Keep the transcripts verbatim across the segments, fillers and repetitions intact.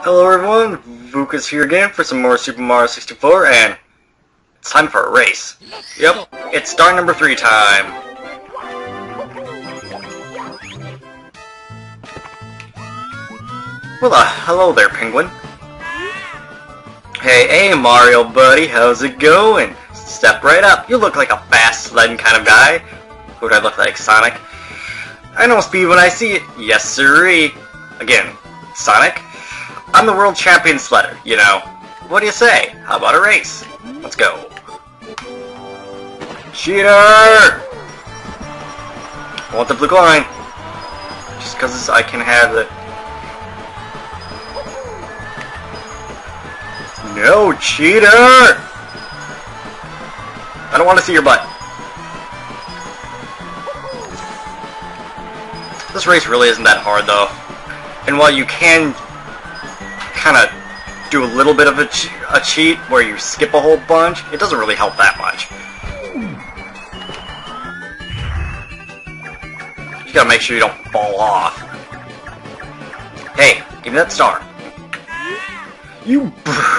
Hello everyone, Vucas here again for some more Super Mario sixty-four, and it's time for a race. Yep, it's star number three time. Well, uh, hello there, Penguin. Hey, hey, Mario buddy, how's it going? Step right up. You look like a fast sledding kind of guy. Who do I look like, Sonic? I know speed when I see it. Yes, sirree. Again, Sonic. I'm the world champion sledder, you know. What do you say? How about a race? Let's go. Cheater! I want the blue coin. Just because I can have it. No, cheater! I don't want to see your butt. This race really isn't that hard, though. And while you can kind of do a little bit of a, che a cheat where you skip a whole bunch, it doesn't really help that much. You gotta make sure you don't fall off. Hey, give me that star. You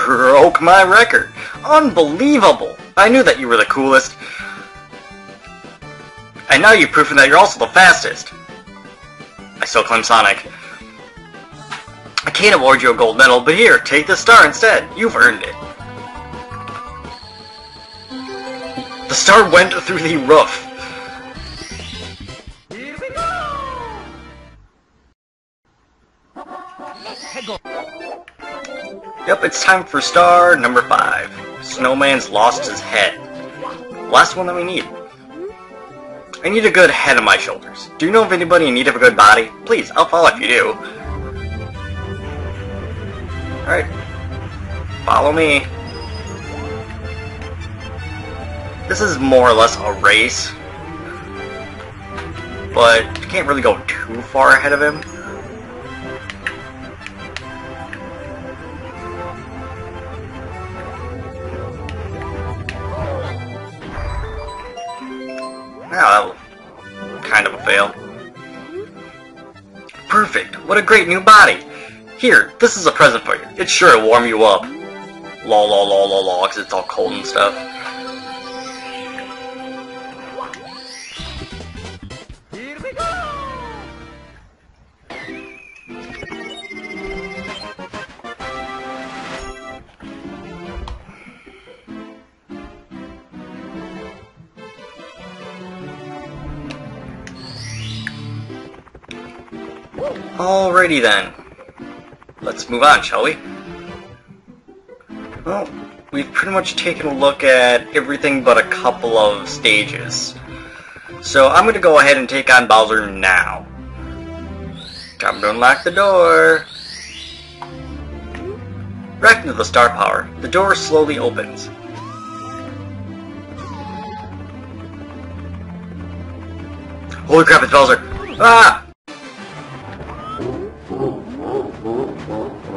broke my record. Unbelievable. I knew that you were the coolest. And now you've proven that you're also the fastest. I still claim Sonic. I can't award you a gold medal, but here, take this star instead. You've earned it. The star went through the roof. Here we go. Yep, it's time for star number five. Snowman's lost his head. Last one that we need. I need a good head on my shoulders. Do you know of anybody in need of a good body? Please, I'll follow if you do. Alright. Follow me. This is more or less a race. But you can't really go too far ahead of him. Now that was kind of a fail. Perfect! What a great new body! Here, this is a present for you. It's sure to warm you up. Lol lol lol lol lol, because it's all cold and stuff. Here we go! Alrighty then. Let's move on, shall we? Well, we've pretty much taken a look at everything but a couple of stages. So I'm going to go ahead and take on Bowser now. Time to unlock the door. Back into the star power. The door slowly opens. Holy crap, it's Bowser! Ah!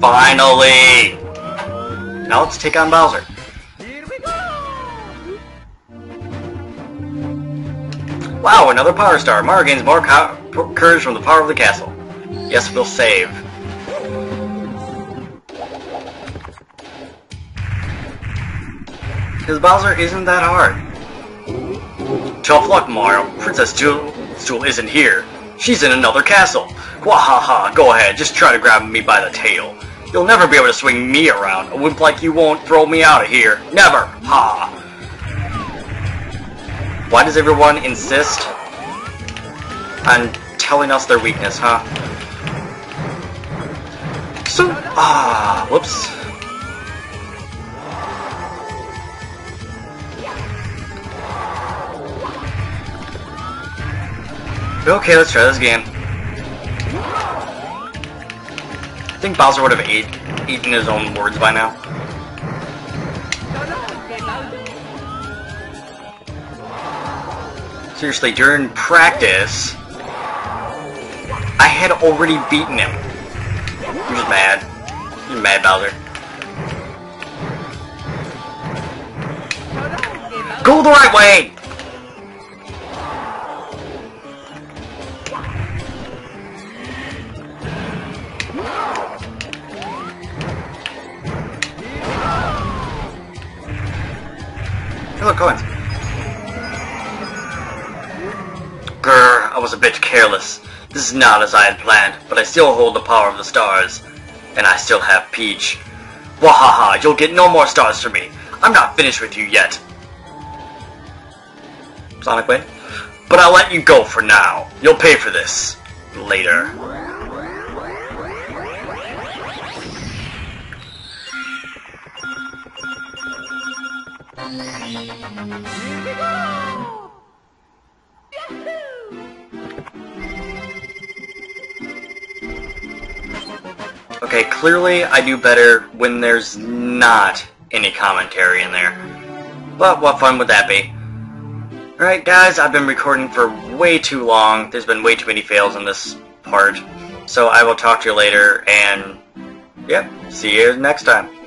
Finally! Now let's take on Bowser. Here we go! Wow, another power star. Mario gains more courage from the power of the castle. Yes, we'll save. Because Bowser isn't that hard. Tough luck, Mario. Princess Jewel isn't here. She's in another castle. Wahaha, go ahead, just try to grab me by the tail. You'll never be able to swing me around. A wimp like you won't throw me out of here. Never! Ha! Why does everyone insist on telling us their weakness, huh? So, ah, whoops. Okay, let's try this again. I think Bowser would have ate, eaten his own words by now. Seriously, during practice, I had already beaten him. I'm just mad. I'm mad, Bowser. Go the right way! Hey, look, coins. Grr, I was a bit careless. This is not as I had planned, but I still hold the power of the stars. And I still have Peach. Wahaha, you'll get no more stars from me. I'm not finished with you yet. Sonic Blade? But I'll let you go for now. You'll pay for this. Later. Here we go! Yahoo! Okay, clearly I do better when there's not any commentary in there. But what fun would that be? Alright guys, I've been recording for way too long. There's been way too many fails in this part. So I will talk to you later, and yep, see you next time.